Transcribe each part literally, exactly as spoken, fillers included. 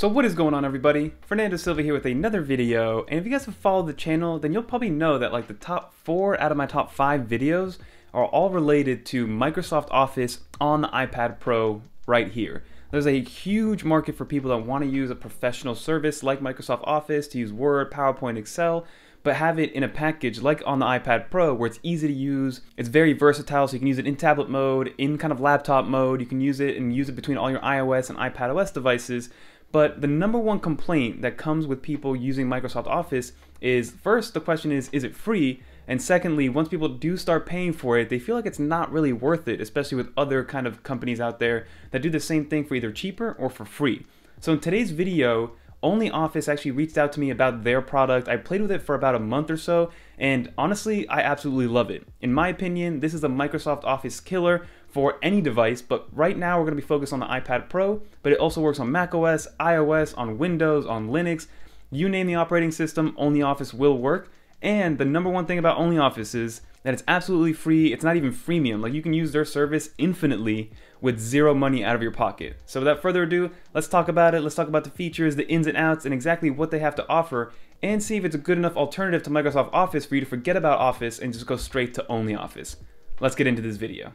So what is going on, everybody? Fernando Silva here with another video, and if you guys have followed the channel, then you'll probably know that like the top four out of my top five videos are all related to Microsoft Office on the iPad Pro right here. There's a huge market for people that want to use a professional service like Microsoft Office to use Word, PowerPoint, Excel, but have it in a package like on the iPad Pro where it's easy to use. It's very versatile, so you can use it in tablet mode, in kind of laptop mode. You can use it and use it between all your iOS and iPadOS devices. But the number one complaint that comes with people using Microsoft Office is, first, the question is, is it free? And secondly, once people do start paying for it, they feel like it's not really worth it, especially with other kind of companies out there that do the same thing for either cheaper or for free. So in today's video, OnlyOffice actually reached out to me about their product. I played with it for about a month or so, and honestly, I absolutely love it. In my opinion, this is a Microsoft Office killer for any device, but right now we're going to be focused on the iPad Pro, but it also works on macOS, iOS, on Windows, on Linux. You name the operating system, OnlyOffice will work. And the number one thing about OnlyOffice is that it's absolutely free. It's not even freemium. Like, you can use their service infinitely with zero money out of your pocket. So without further ado, let's talk about it. Let's talk about the features, the ins and outs, and exactly what they have to offer, and see if it's a good enough alternative to Microsoft Office for you to forget about Office and just go straight to OnlyOffice. Let's get into this video.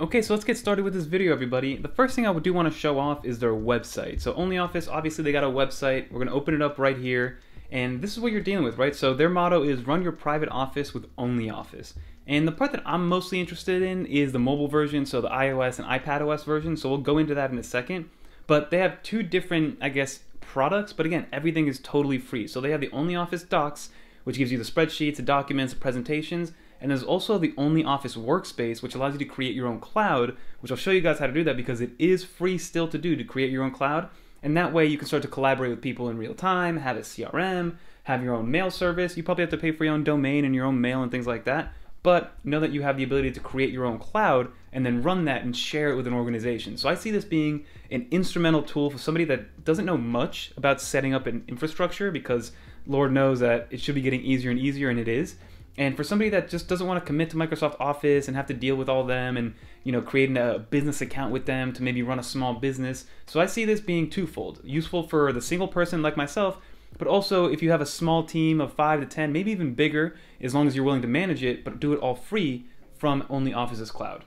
Okay, so let's get started with this video, everybody. The first thing I do want to show off is their website. So OnlyOffice, obviously they got a website. We're going to open it up right here. And this is what you're dealing with, right? So their motto is run your private office with OnlyOffice. And the part that I'm mostly interested in is the mobile version, so the iOS and iPadOS version. So we'll go into that in a second. But they have two different, I guess, products. But again, everything is totally free. So they have the OnlyOffice Docs, which gives you the spreadsheets, the documents, the presentations. And there's also the OnlyOffice Workspace, which allows you to create your own cloud, which I'll show you guys how to do that because it is free still to do, to create your own cloud. And that way you can start to collaborate with people in real time, have a C R M, have your own mail service. You probably have to pay for your own domain and your own mail and things like that. But know that you have the ability to create your own cloud and then run that and share it with an organization. So I see this being an instrumental tool for somebody that doesn't know much about setting up an infrastructure, because Lord knows that it should be getting easier and easier, and it is. And for somebody that just doesn't want to commit to Microsoft Office and have to deal with all them and, you know, creating a business account with them to maybe run a small business. So I see this being twofold. Useful for the single person like myself, but also if you have a small team of five to ten, maybe even bigger, as long as you're willing to manage it, but do it all free from OnlyOffice's cloud.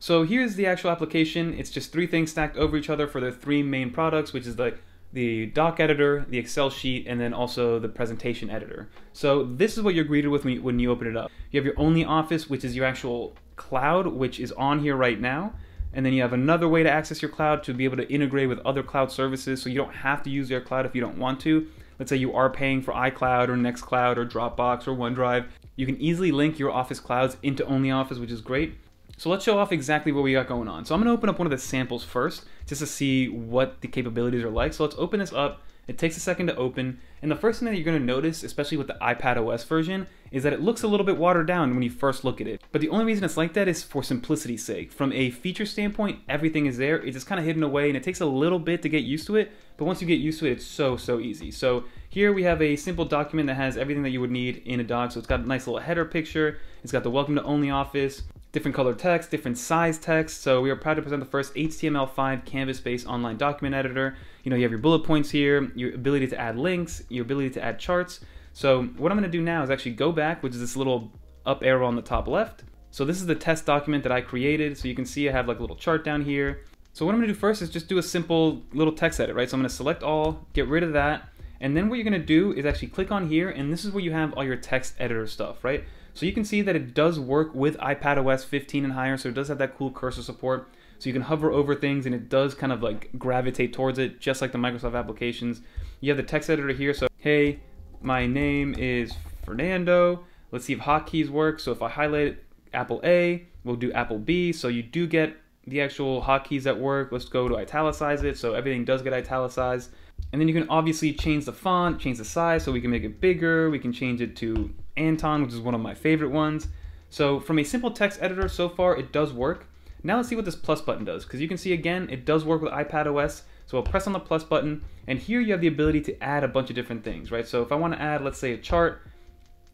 So here's the actual application. It's just three things stacked over each other for their three main products, which is the the doc editor, the Excel sheet, and then also the presentation editor. So this is what you're greeted with when you, when you open it up. You have your OnlyOffice, which is your actual cloud, which is on here right now. And then you have another way to access your cloud to be able to integrate with other cloud services, so you don't have to use their cloud if you don't want to. Let's say you are paying for iCloud or NextCloud or Dropbox or OneDrive. You can easily link your Office clouds into OnlyOffice, which is great. So let's show off exactly what we got going on. So I'm gonna open up one of the samples first, just to see what the capabilities are like. So let's open this up. It takes a second to open. And the first thing that you're gonna notice, especially with the iPadOS version, is that it looks a little bit watered down when you first look at it. But the only reason it's like that is for simplicity's sake. From a feature standpoint, everything is there. It's just kind of hidden away, and it takes a little bit to get used to it. But once you get used to it, it's so, so easy. So here we have a simple document that has everything that you would need in a doc. So it's got a nice little header picture. It's got the welcome to OnlyOffice. Different color text, different size text. So we are proud to present the first H T M L five canvas-based online document editor. You know, you have your bullet points here, your ability to add links, your ability to add charts. So what I'm gonna do now is actually go back, which is this little up arrow on the top left. So this is the test document that I created. So you can see I have like a little chart down here. So what I'm gonna do first is just do a simple little text edit, right? So I'm gonna select all, get rid of that. And then what you're gonna do is actually click on here, and this is where you have all your text editor stuff, right? So you can see that it does work with iPadOS fifteen and higher, so it does have that cool cursor support. So you can hover over things and it does kind of like gravitate towards it, just like the Microsoft applications. You have the text editor here, so hey, my name is Fernando. Let's see if hotkeys work. So if I highlight Apple A, we'll do Apple B. So you do get the actual hotkeys that work. Let's go to italicize it, so everything does get italicized. And then you can obviously change the font, change the size, so we can make it bigger. We can change it to Anton, which is one of my favorite ones. So from a simple text editor so far, it does work. Now let's see what this plus button does, because you can see again, it does work with iPadOS. So I'll press on the plus button, and here you have the ability to add a bunch of different things, right? So if I want to add, let's say, a chart,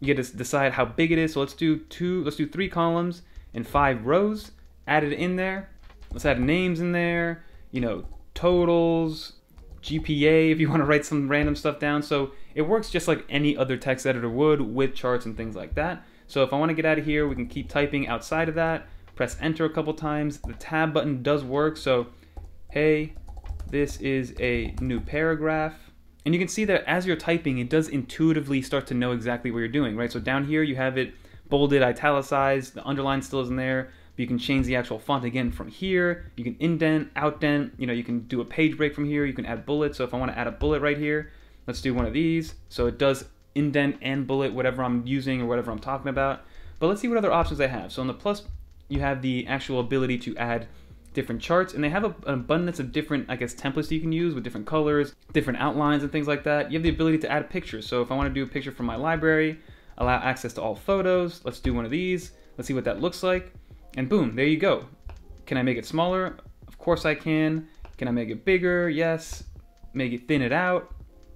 You get to decide how big it is. So let's do two, let's do three columns and five rows. Add it in there. Let's add names in there, you know, totals, G P A, if you want to write some random stuff down. So it works just like any other text editor would with charts and things like that. So if I want to get out of here, we can keep typing outside of that. Press enter a couple times. The tab button does work. So, hey, this is a new paragraph. And you can see that as you're typing, it does intuitively start to know exactly what you're doing, right? So down here, you have it bolded, italicized, the underline still isn't there. But you can change the actual font again from here. You can indent, outdent, you know, you can do a page break from here. You can add bullets. So if I want to add a bullet right here, let's do one of these. So it does indent and bullet, whatever I'm using or whatever I'm talking about. But let's see what other options I have. So on the plus, you have the actual ability to add different charts, and they have a, an abundance of different, I guess, templates you can use with different colors, different outlines and things like that. You have the ability to add pictures. So if I want to do a picture from my library, allow access to all photos. Let's do one of these. Let's see what that looks like. And boom, there you go. Can I make it smaller? Of course I can. Can I make it bigger? Yes. Make it, thin it out.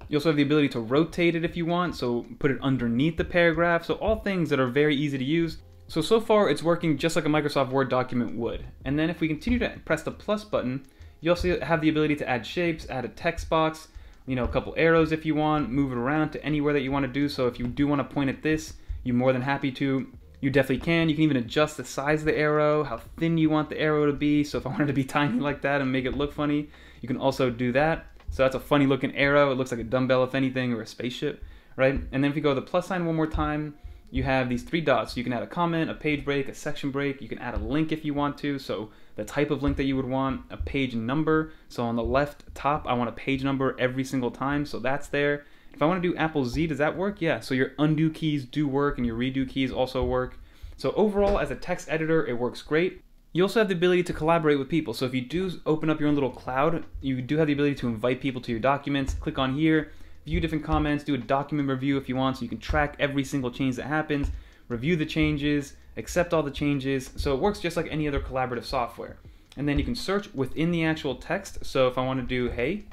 You also have the ability to rotate it if you want, so put it underneath the paragraph. So all things that are very easy to use. So, so far it's working just like a Microsoft Word document would. And then if we continue to press the plus button, you also have the ability to add shapes, add a text box, you know, a couple arrows if you want, move it around to anywhere that you want to do. So if you do want to point at this, you're more than happy to. You definitely can. You can even adjust the size of the arrow, how thin you want the arrow to be. So if I wanted to be tiny like that and make it look funny, you can also do that. So that's a funny looking arrow. It looks like a dumbbell, if anything, or a spaceship, right? And then if you go to the plus sign one more time, you have these three dots. You can add a comment, a page break, a section break. You can add a link if you want to. So the type of link that you would want, a page number. So on the left top, I want a page number every single time. So that's there. If I want to do Apple Z, does that work? Yeah, so your undo keys do work and your redo keys also work. So overall, as a text editor, it works great. You also have the ability to collaborate with people. So if you do open up your own little cloud, you do have the ability to invite people to your documents. Click on here, view different comments, do a document review if you want, so you can track every single change that happens, review the changes, accept all the changes. So it works just like any other collaborative software. And then you can search within the actual text. So if I want to do, hey,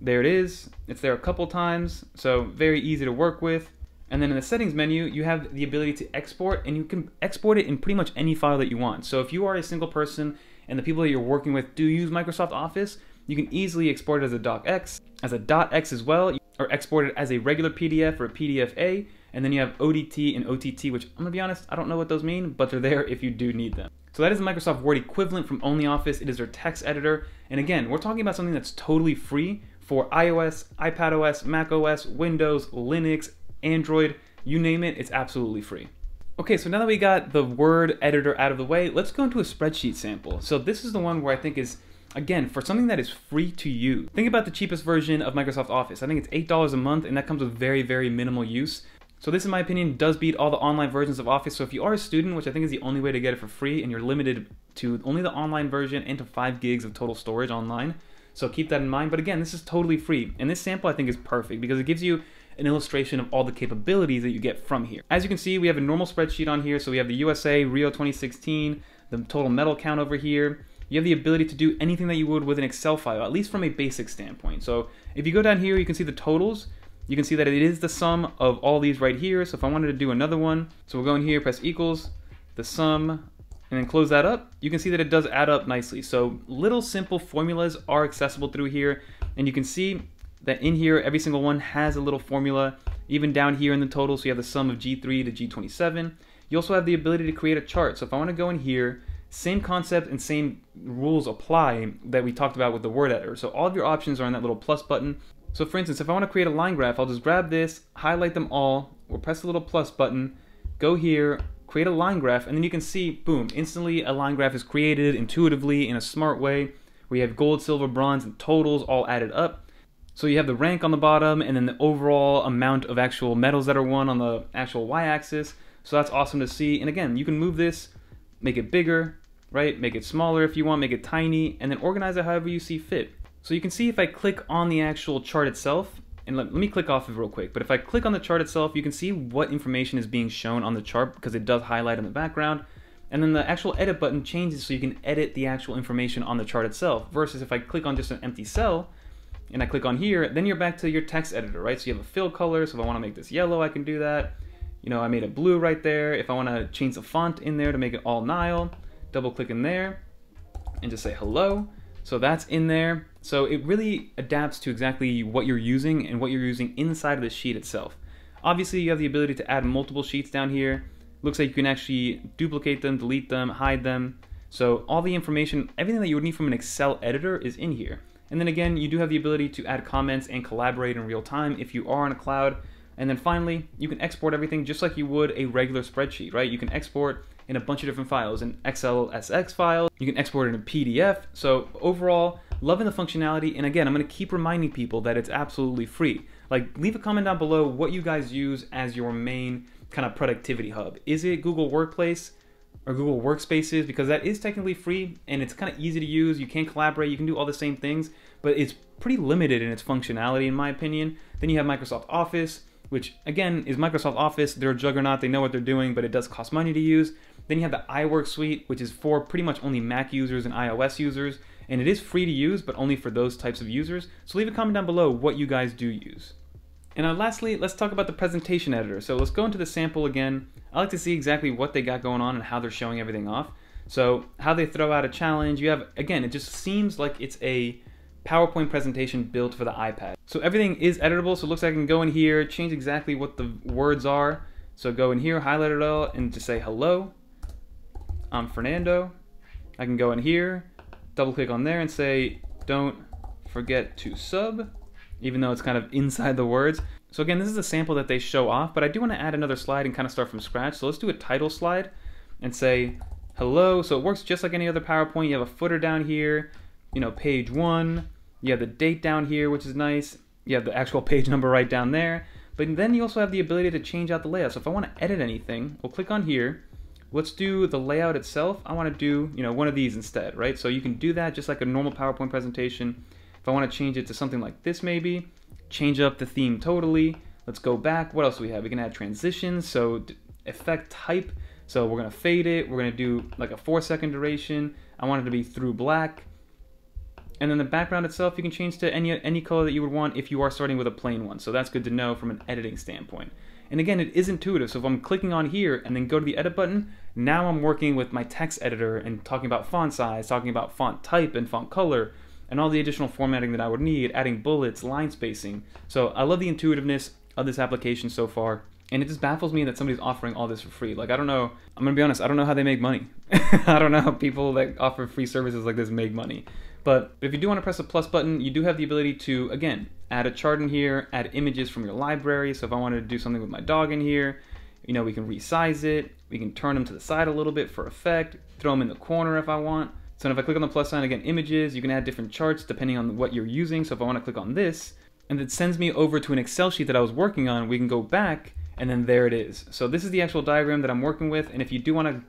there it is. It's there a couple times, so very easy to work with. And then in the settings menu, you have the ability to export, and you can export it in pretty much any file that you want. So if you are a single person and the people that you're working with do use Microsoft Office, you can easily export it as a D O C X, as a D O T X as well, or export it as a regular P D F or a P D F A. And then you have O D T and O T T, which I'm gonna be honest, I don't know what those mean, but they're there if you do need them. So that is the Microsoft Word equivalent from OnlyOffice. It is their text editor. And again, we're talking about something that's totally free for iOS, iPadOS, macOS, Windows, Linux, Android, you name it, it's absolutely free. Okay, so now that we got the Word editor out of the way, let's go into a spreadsheet sample. So this is the one where I think is, again, for something that is free to use. Think about the cheapest version of Microsoft Office. I think it's eight dollars a month, and that comes with very, very minimal use. So this, in my opinion, does beat all the online versions of Office. So if you are a student, which I think is the only way to get it for free, and you're limited to only the online version and to five gigs of total storage online, so keep that in mind. But again, this is totally free. And this sample I think is perfect because it gives you an illustration of all the capabilities that you get from here. As you can see, we have a normal spreadsheet on here. So we have the U S A, Rio twenty sixteen, the total medal count over here. You have the ability to do anything that you would with an Excel file, at least from a basic standpoint. So if you go down here, you can see the totals. You can see that it is the sum of all these right here. So if I wanted to do another one, so we'll go in here, press equals, the sum, and then close that up, you can see that it does add up nicely. So little simple formulas are accessible through here. And you can see that in here, every single one has a little formula, even down here in the total. So you have the sum of G three to G twenty-seven. You also have the ability to create a chart. So if I wanna go in here, same concept and same rules apply that we talked about with the Word editor. So all of your options are in that little plus button. So for instance, if I wanna create a line graph, I'll just grab this, highlight them all, or press the little plus button, go here, create a line graph, and then you can see, boom, instantly a line graph is created intuitively in a smart way. We have gold, silver, bronze, and totals all added up. So you have the rank on the bottom and then the overall amount of actual medals that are won on the actual y-axis. So that's awesome to see. And again, you can move this, make it bigger, right? Make it smaller if you want, make it tiny, and then organize it however you see fit. So you can see if I click on the actual chart itself, and let, let me click off it real quick, but if I click on the chart itself, you can see what information is being shown on the chart because it does highlight in the background. And then the actual edit button changes so you can edit the actual information on the chart itself versus if I click on just an empty cell and I click on here, then you're back to your text editor, right? So you have a fill color. So if I want to make this yellow, I can do that. You know, I made it blue right there. If I want to change the font in there to make it all Nile, double click in there and just say hello. So that's in there. So it really adapts to exactly what you're using and what you're using inside of the sheet itself. Obviously, you have the ability to add multiple sheets down here. Looks like you can actually duplicate them, delete them, hide them. So all the information, everything that you would need from an Excel editor is in here. And then again, you do have the ability to add comments and collaborate in real time if you are on a cloud. And then finally, you can export everything just like you would a regular spreadsheet, right? You can export in a bunch of different files, in X L S X files, you can export in a P D F. So overall, loving the functionality. And again, I'm gonna keep reminding people that it's absolutely free. Like, leave a comment down below what you guys use as your main kind of productivity hub. Is it Google Workplace or Google Workspaces? Because that is technically free and it's kind of easy to use. You can collaborate, you can do all the same things, but it's pretty limited in its functionality in my opinion. Then you have Microsoft Office, which again is Microsoft Office. They're a juggernaut, they know what they're doing, but it does cost money to use. Then you have the iWork suite, which is for pretty much only Mac users and iOS users, and it is free to use, but only for those types of users. So leave a comment down below what you guys do use. And now lastly, let's talk about the presentation editor. So let's go into the sample again. I like to see exactly what they got going on and how they're showing everything off. So how they throw out a challenge, you have, again, it just seems like it's a PowerPoint presentation built for the iPad. So everything is editable, so it looks like I can go in here, change exactly what the words are. So go in here, highlight it all, and just say, hello, I'm Fernando. I can go in here, double click on there and say, don't forget to sub, even though it's kind of inside the words. So again, this is a sample that they show off, but I do want to add another slide and kind of start from scratch. So let's do a title slide and say, hello. So it works just like any other PowerPoint. You have a footer down here, you know, page one, you have the date down here, which is nice. You have the actual page number right down there, but then you also have the ability to change out the layout. So if I want to edit anything, we'll click on here. Let's do the layout itself. I want to do, you know, one of these instead, right? So you can do that just like a normal PowerPoint presentation. If I want to change it to something like this, maybe change up the theme totally. Let's go back. What else do we have? We can add transitions. So effect type. So we're going to fade it. We're going to do like a four second duration. I want it to be through black. And then the background itself, you can change to any any color that you would want if you are starting with a plain one. So that's good to know from an editing standpoint. And again, it is intuitive. So if I'm clicking on here and then go to the edit button, now I'm working with my text editor and talking about font size, talking about font type and font color, and all the additional formatting that I would need, adding bullets, line spacing. So I love the intuitiveness of this application so far. And it just baffles me that somebody's offering all this for free. Like, I don't know, I'm gonna be honest, I don't know how they make money. I don't know how people that offer free services like this make money. But if you do want to press the plus button, you do have the ability to, again, add a chart in here, add images from your library. So if I wanted to do something with my dog in here, you know, we can resize it. We can turn them to the side a little bit for effect, throw them in the corner if I want. So if I click on the plus sign, again, images, you can add different charts depending on what you're using. So if I want to click on this, and it sends me over to an Excel sheet that I was working on, we can go back, and then there it is. So this is the actual diagram that I'm working with. And if you do want to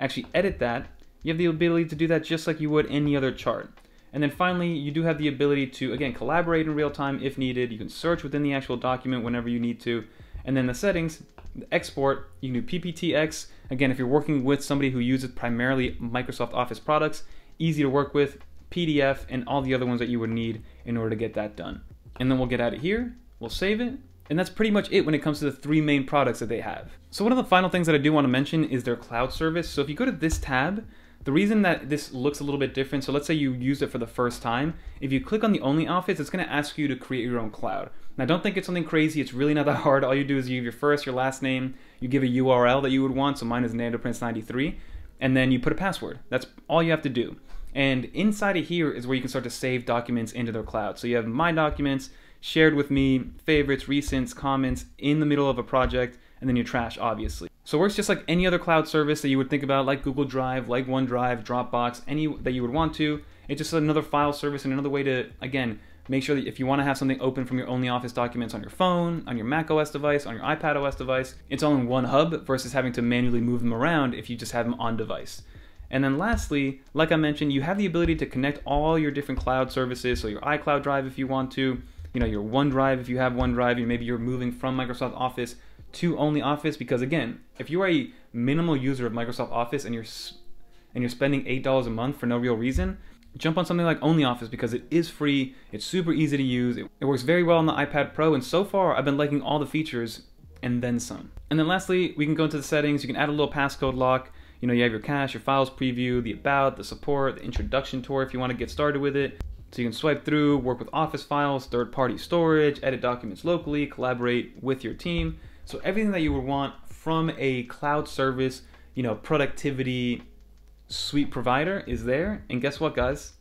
actually edit that, you have the ability to do that just like you would any other chart. And then finally, you do have the ability to, again, collaborate in real time if needed. You can search within the actual document whenever you need to. And then the settings, the export, you can do P P T X. Again, if you're working with somebody who uses primarily Microsoft Office products, easy to work with, P D F, and all the other ones that you would need in order to get that done. And then we'll get out of here, we'll save it. And that's pretty much it when it comes to the three main products that they have. So one of the final things that I do want to mention is their cloud service. So if you go to this tab, the reason that this looks a little bit different, so let's say you used it for the first time, if you click on the OnlyOffice, it's going to ask you to create your own cloud. Now, don't think it's something crazy. It's really not that hard. All you do is you give your first, your last name, you give a U R L that you would want, so mine is nando prince ninety-three, and then you put a password. That's all you have to do. And inside of here is where you can start to save documents into their cloud. So you have my documents, shared with me, favorites, recents, comments, in the middle of a project, and then your trash, obviously. So it works just like any other cloud service that you would think about, like Google Drive, like OneDrive, Dropbox, any that you would want to. It's just another file service and another way to, again, make sure that if you want to have something open from your OnlyOffice documents on your phone, on your macOS device, on your iPadOS device, it's all in one hub versus having to manually move them around if you just have them on device. And then lastly, like I mentioned, you have the ability to connect all your different cloud services, so your iCloud Drive if you want to, you know, your OneDrive if you have OneDrive, and maybe you're moving from Microsoft Office to OnlyOffice, because again, if you are a minimal user of Microsoft Office and you're and you're spending eight dollars a month for no real reason, jump on something like OnlyOffice because it is free, it's super easy to use, it, it works very well on the iPad Pro, and so far I've been liking all the features and then some. And then lastly, we can go into the settings. You can add a little passcode lock. You know, you have your cache, your files preview, the about, the support, the introduction tour if you want to get started with it. So you can swipe through, work with Office files, third-party storage, edit documents locally, collaborate with your team. So everything that you would want from a cloud service, you know, productivity suite provider is there. And guess what, guys?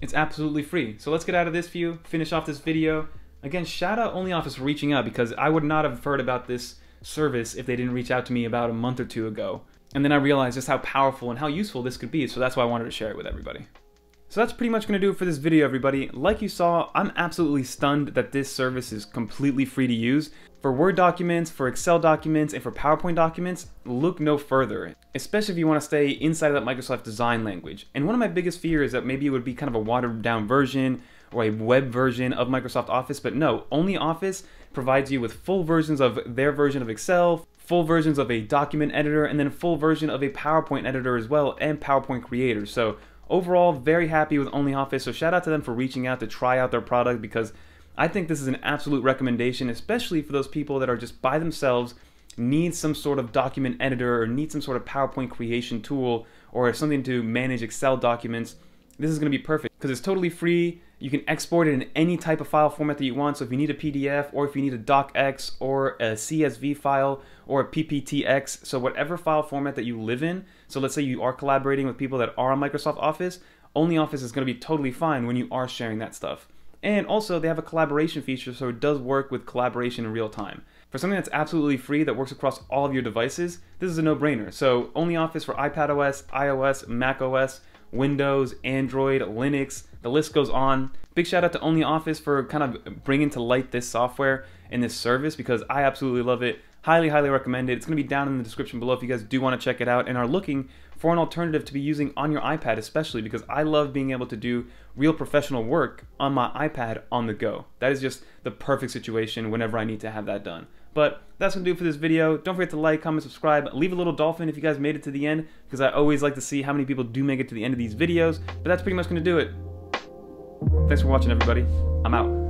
It's absolutely free. So let's get out of this view, finish off this video. Again, shout out OnlyOffice for reaching out, because I would not have heard about this service if they didn't reach out to me about a month or two ago. And then I realized just how powerful and how useful this could be. So that's why I wanted to share it with everybody. So that's pretty much gonna do it for this video, everybody. Like you saw, I'm absolutely stunned that this service is completely free to use. For Word documents, for Excel documents, and for PowerPoint documents, look no further, especially if you wanna stay inside of that Microsoft design language. And one of my biggest fears is that maybe it would be kind of a watered down version or a web version of Microsoft Office, but no, OnlyOffice provides you with full versions of their version of Excel, full versions of a document editor, and then full version of a PowerPoint editor as well, and PowerPoint Creator. So overall, very happy with OnlyOffice, so shout out to them for reaching out to try out their product, because I think this is an absolute recommendation, especially for those people that are just by themselves, need some sort of document editor or need some sort of PowerPoint creation tool or something to manage Excel documents. This is gonna be perfect because it's totally free. You can export it in any type of file format that you want. So if you need a P D F, or if you need a D O C X or a C S V file or a P P T X, so whatever file format that you live in. So let's say you are collaborating with people that are on Microsoft Office, OnlyOffice is gonna be totally fine when you are sharing that stuff. And also they have a collaboration feature, so it does work with collaboration in real time. For something that's absolutely free that works across all of your devices, this is a no-brainer. So OnlyOffice for iPadOS, iOS, macOS, Windows, Android, Linux, the list goes on. Big shout out to OnlyOffice for kind of bringing to light this software and this service, because I absolutely love it. Highly, highly recommend it. It's gonna be down in the description below if you guys do wanna check it out and are looking for an alternative to be using on your iPad, especially because I love being able to do real professional work on my iPad on the go. That is just the perfect situation whenever I need to have that done. But that's gonna do it for this video. Don't forget to like, comment, subscribe, leave a little dolphin if you guys made it to the end, because I always like to see how many people do make it to the end of these videos. But that's pretty much gonna do it. Thanks for watching, everybody. I'm out.